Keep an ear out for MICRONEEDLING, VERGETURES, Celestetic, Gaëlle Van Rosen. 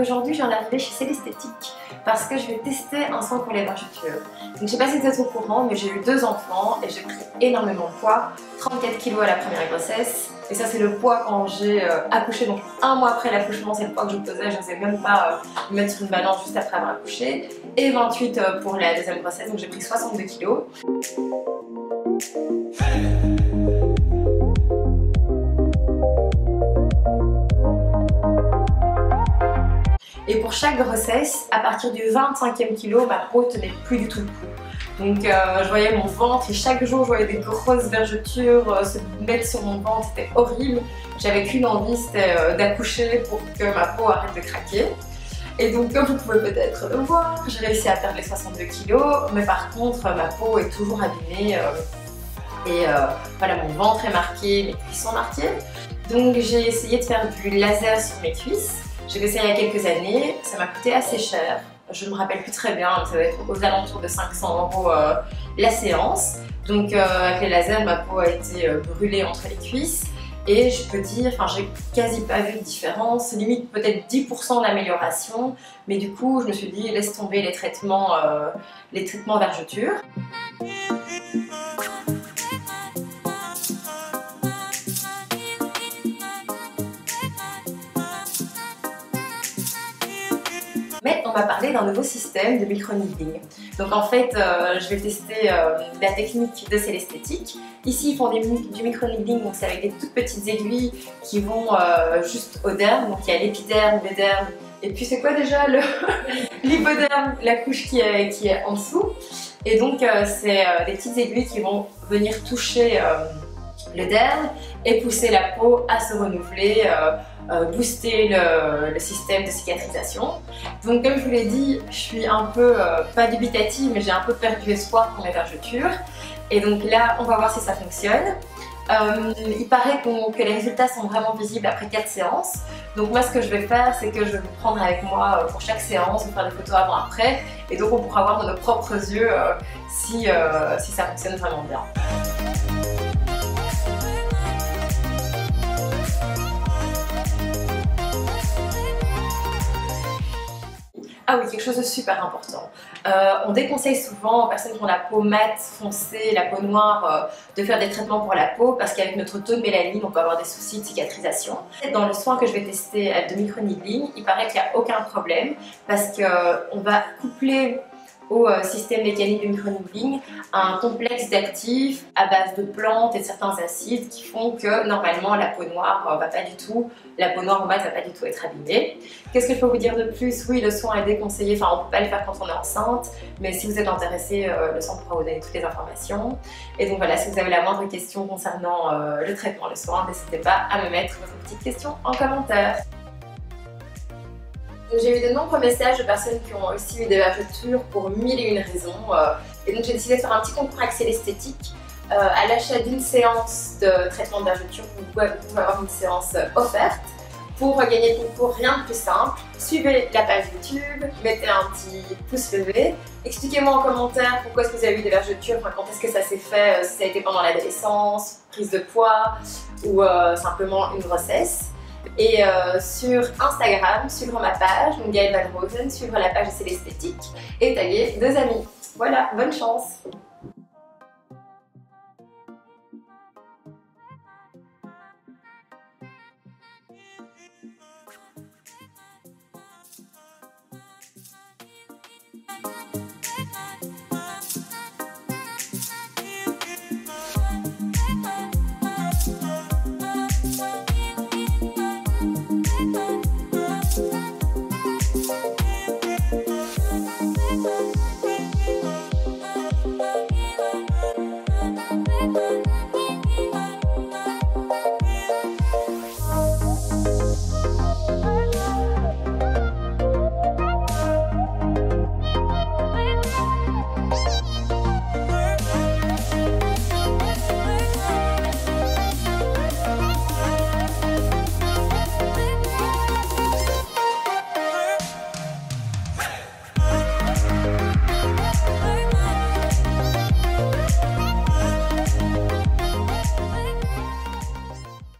aujourd'hui j'en ai arrivé chez Celestetic parce que je vais tester un soin pour les vergetures. Je ne sais pas si vous êtes au courant, mais j'ai eu 2 enfants et j'ai pris énormément de poids, 34 kg à la première grossesse. Et ça, c'est le poids quand j'ai accouché, donc 1 mois après l'accouchement, c'est le poids que je pesais, je ne sais même pas me mettre sur une balance juste après avoir accouché. Et 28 pour la deuxième grossesse, donc j'ai pris 62 kg. Et pour chaque grossesse, à partir du 25e kilo, ma peau tenait plus du tout le coup. Donc je voyais mon ventre et chaque jour je voyais des grosses vergetures se mettre sur mon ventre, c'était horrible. J'avais qu'une envie, c'était d'accoucher pour que ma peau arrête de craquer. Et donc comme vous pouvez peut-être le voir, j'ai réussi à perdre les 62 kilos, mais par contre ma peau est toujours abîmée. Voilà, mon ventre est marqué, mes cuisses sont marquées. Donc j'ai essayé de faire du laser sur mes cuisses. J'ai essayé il y a quelques années, ça m'a coûté assez cher, je ne me rappelle plus très bien, ça va être aux alentours de 500 € la séance. Donc avec les lasers, ma peau a été brûlée entre les cuisses et je peux dire, enfin j'ai quasi pas vu de différence, limite peut-être 10% d'amélioration, mais du coup je me suis dit laisse tomber les traitements vergetures. Mais on va parler d'un nouveau système de microneedling. Donc en fait, je vais tester la technique de Celestetic. Ici, ils font du microneedling, donc c'est avec des toutes petites aiguilles qui vont juste au derme. Donc il y a l'épiderme, le derme, et puis c'est quoi déjà l'hypoderme, la couche qui est en dessous. Et donc c'est des petites aiguilles qui vont venir toucher le derme et pousser la peau à se renouveler, booster le système de cicatrisation. Donc comme je vous l'ai dit, je suis un peu, pas dubitative, mais j'ai un peu perdu espoir pour mes vergetures. Et donc là, on va voir si ça fonctionne. Il paraît que les résultats sont vraiment visibles après 4 séances. Donc moi, ce que je vais faire, c'est que je vais vous prendre avec moi pour chaque séance, vous faire des photos avant-après. Et donc on pourra voir de nos propres yeux si ça fonctionne vraiment bien. Ah oui, quelque chose de super important. On déconseille souvent aux personnes qui ont la peau mate, foncée, la peau noire, de faire des traitements pour la peau parce qu'avec notre taux de mélanine, on peut avoir des soucis de cicatrisation. Dans le soin que je vais tester de microneedling, il paraît qu'il n'y a aucun problème parce qu'on va coupler au système mécanique de microneedling un complexe d'actifs à base de plantes et de certains acides qui font que normalement la peau noire ou mate va pas du tout être abîmée. Qu'est-ce que je peux vous dire de plus? Oui, le soin est déconseillé, enfin on peut pas le faire quand on est enceinte, mais si vous êtes intéressé, le soin pourra vous donner toutes les informations. Et donc voilà, si vous avez la moindre question concernant le traitement, le soin, n'hésitez pas à me mettre votre petite question en commentaire. J'ai eu de nombreux messages de personnes qui ont aussi eu des vergetures pour 1001 raisons. Et donc j'ai décidé de faire un petit concours avec Celestetic. À l'achat d'une séance de traitement de vergetures, vous pouvez avoir une séance offerte. Pour gagner le concours, rien de plus simple. Suivez la page YouTube, mettez un petit pouce levé. Expliquez-moi en commentaire pourquoi est-ce que vous avez eu des vergetures, enfin, quand est-ce que ça s'est fait, si ça a été pendant l'adolescence, prise de poids ou simplement une grossesse. Et sur Instagram, suivre ma page, donc Gaëlle Van Rosen, suivre la page de Celestetic et taguer 2 amis. Voilà, bonne chance!